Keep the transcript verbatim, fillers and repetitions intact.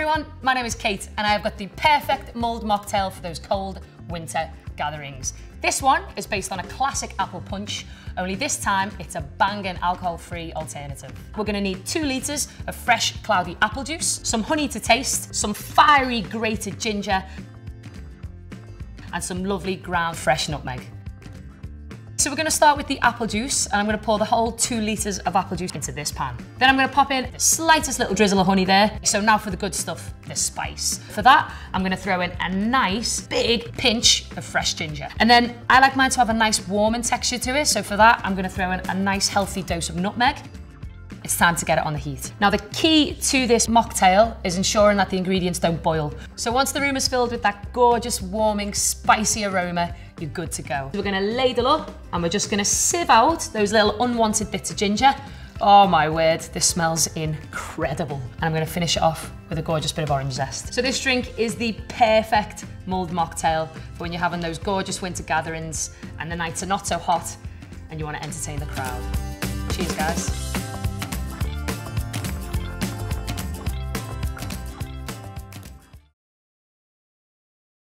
everyone, my name is Kate and I've got the perfect mulled mocktail for those cold winter gatherings. This one is based on a classic apple punch, only this time it's a banging alcohol-free alternative. We're gonna need two litres of fresh cloudy apple juice, some honey to taste, some fiery grated ginger and some lovely ground fresh nutmeg. So we're going to start with the apple juice and I'm going to pour the whole two litres of apple juice into this pan. Then I'm going to pop in the slightest little drizzle of honey there. So now for the good stuff, the spice. For that, I'm going to throw in a nice big pinch of fresh ginger. And then I like mine to have a nice warming texture to it. So for that, I'm going to throw in a nice healthy dose of nutmeg. It's time to get it on the heat. Now the key to this mocktail is ensuring that the ingredients don't boil. So once the room is filled with that gorgeous, warming, spicy aroma, you're good to go. We're gonna ladle up and we're just gonna sieve out those little unwanted bits of ginger. Oh my word, this smells incredible. And I'm gonna finish it off with a gorgeous bit of orange zest. So this drink is the perfect mulled mocktail for when you're having those gorgeous winter gatherings and the nights are not so hot and you wanna entertain the crowd. Cheers, guys.